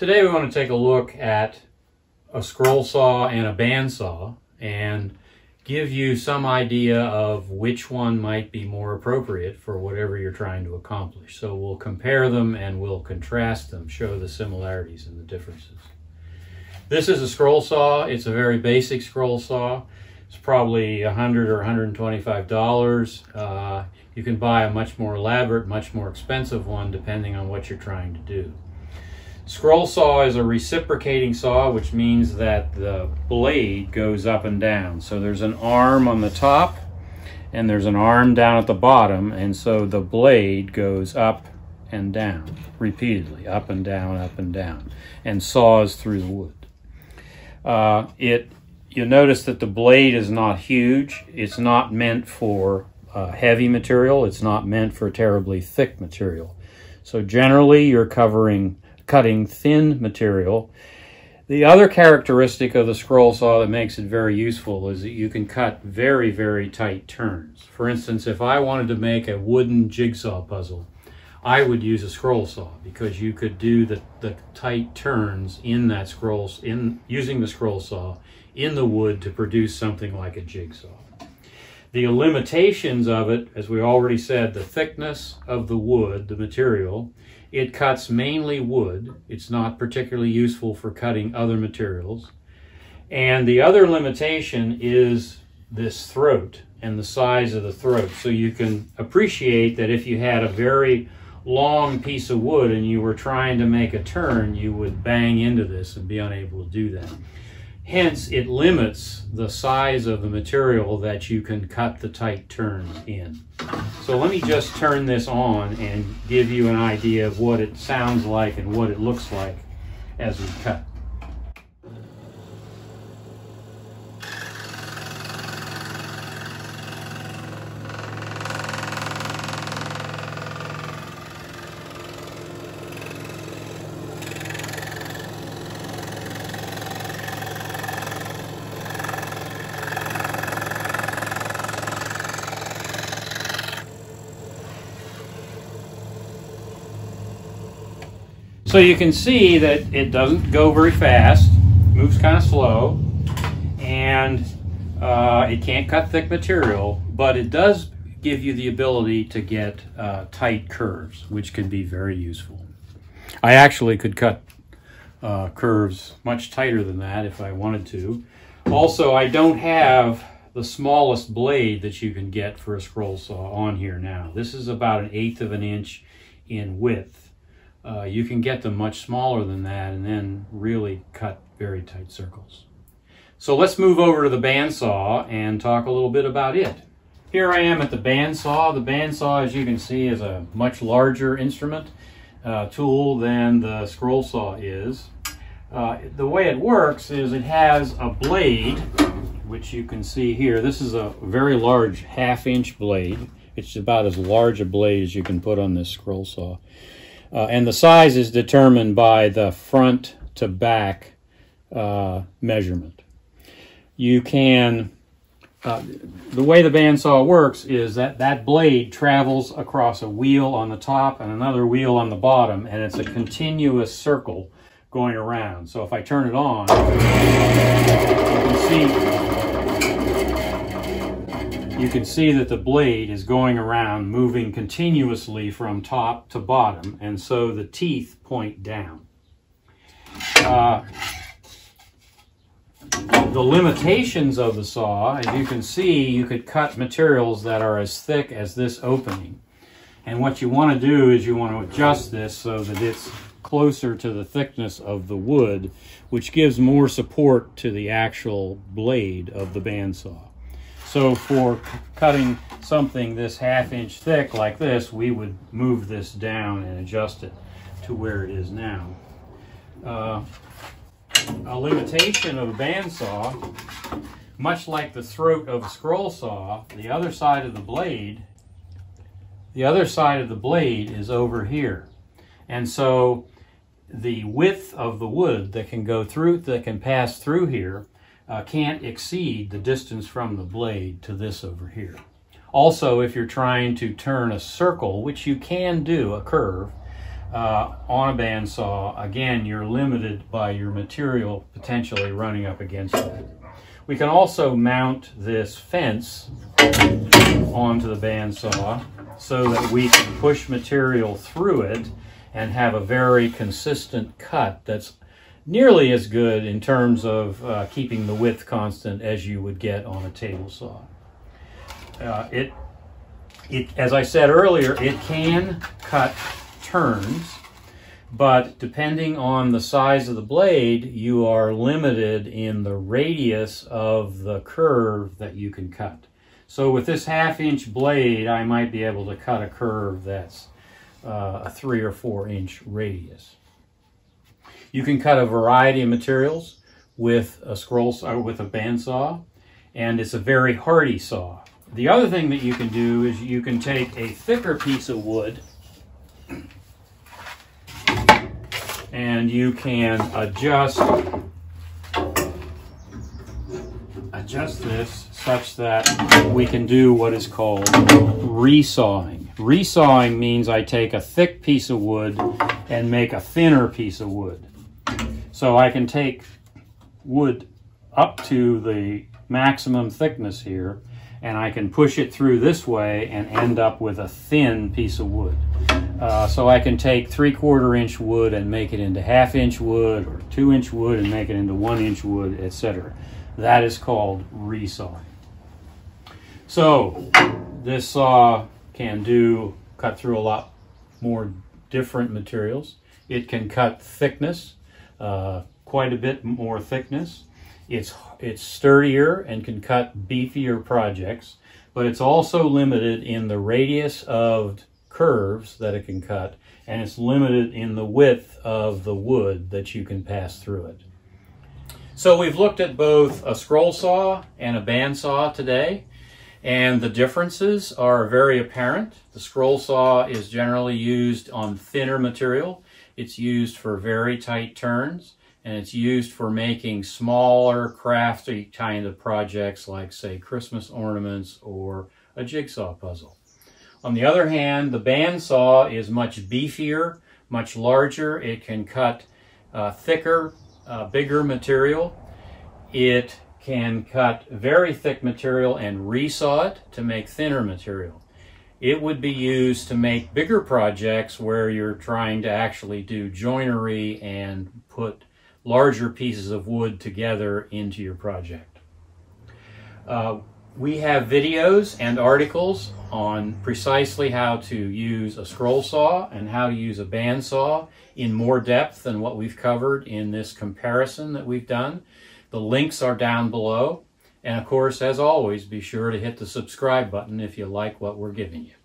Today we want to take a look at a scroll saw and a band saw and give you some idea of which one might be more appropriate for whatever you're trying to accomplish. So we'll compare them and we'll contrast them, show the similarities and the differences. This is a scroll saw. It's a very basic scroll saw. It's probably $100 or $125. You can buy a much more elaborate, much more expensive one depending on what you're trying to do. Scroll saw is a reciprocating saw, which means that the blade goes up and down. So there's an arm on the top and there's an arm down at the bottom, and so the blade goes up and down repeatedly, up and down, up and down, and saws through the wood. You'll notice that the blade is not huge. It's not meant for heavy material. It's not meant for terribly thick material. So generally you're cutting thin material. The other characteristic of the scroll saw that makes it very useful is that you can cut very, very tight turns. For instance, if I wanted to make a wooden jigsaw puzzle, I would use a scroll saw because you could do the tight turns in that using the scroll saw in the wood to produce something like a jigsaw. The limitations of it, as we already said, the thickness of the wood, the material, it cuts mainly wood. It's not particularly useful for cutting other materials. And the other limitation is this throat and the size of the throat. So you can appreciate that if you had a very long piece of wood and you were trying to make a turn, you would bang into this and be unable to do that. Hence, it limits the size of the material that you can cut the tight turn in. So let me just turn this on and give you an idea of what it sounds like and what it looks like as we cut. So you can see that it doesn't go very fast, moves kind of slow, and it can't cut thick material, but it does give you the ability to get tight curves, which can be very useful. I actually could cut curves much tighter than that if I wanted to. Also, I don't have the smallest blade that you can get for a scroll saw on here now. This is about 1/8 of an inch in width. You can get them much smaller than that and then really cut very tight circles. So let's move over to the bandsaw and talk a little bit about it. Here I am at the bandsaw. The bandsaw, as you can see, is a much larger instrument, tool than the scroll saw is. The way it works is it has a blade, which you can see here. This is a very large 1/2-inch blade. It's about as large a blade as you can put on this scroll saw. And the size is determined by the front to back measurement. You can, the way the bandsaw works is that that blade travels across a wheel on the top and another wheel on the bottom, and it's a continuous circle going around. So if I turn it on, you can see that the blade is going around, moving continuously from top to bottom, and so the teeth point down. The limitations of the saw, as you can see, you could cut materials that are as thick as this opening. And what you want to do is you want to adjust this so that it's closer to the thickness of the wood, which gives more support to the actual blade of the bandsaw. So for cutting something this 1/2 inch thick like this, we would move this down and adjust it to where it is now. A limitation of a bandsaw, much like the throat of a scroll saw, the other side of the blade is over here. And so the width of the wood that can pass through here can't exceed the distance from the blade to this over here. Also, if you're trying to turn a circle, which you can do, a curve, on a bandsaw, again, you're limited by your material potentially running up against it. We can also mount this fence onto the bandsaw so that we can push material through it and have a very consistent cut that's nearly as good in terms of keeping the width constant as you would get on a table saw. As I said earlier, it can cut turns, but depending on the size of the blade, you are limited in the radius of the curve that you can cut. So with this 1/2 inch blade, I might be able to cut a curve that's a 3 or 4 inch radius. You can cut a variety of materials with a scroll saw, with a bandsaw, and it's a very hardy saw. The other thing that you can do is you can take a thicker piece of wood and you can adjust this such that we can do what is called resawing. Resawing means I take a thick piece of wood and make a thinner piece of wood. So I can take wood up to the maximum thickness here, and I can push it through this way and end up with a thin piece of wood. So I can take 3/4 inch wood and make it into 1/2 inch wood, or 2 inch wood and make it into 1 inch wood, etc. That is called resawing. So this saw can cut through a lot more different materials. It can cut thickness, quite a bit more thickness. It's sturdier and can cut beefier projects, but it's also limited in the radius of curves that it can cut, and it's limited in the width of the wood that you can pass through it. So we've looked at both a scroll saw and a bandsaw today, and the differences are very apparent. The scroll saw is generally used on thinner material. It's used for very tight turns, and it's used for making smaller, crafty kind of projects like, say, Christmas ornaments or a jigsaw puzzle. On the other hand, the bandsaw is much beefier, much larger. It can cut thicker, bigger material. It can cut very thick material and resaw it to make thinner material. It would be used to make bigger projects where you're trying to actually do joinery and put larger pieces of wood together into your project. We have videos and articles on precisely how to use a scroll saw and how to use a bandsaw in more depth than what we've covered in this comparison that we've done. The links are down below. And of course, as always, be sure to hit the subscribe button if you like what we're giving you.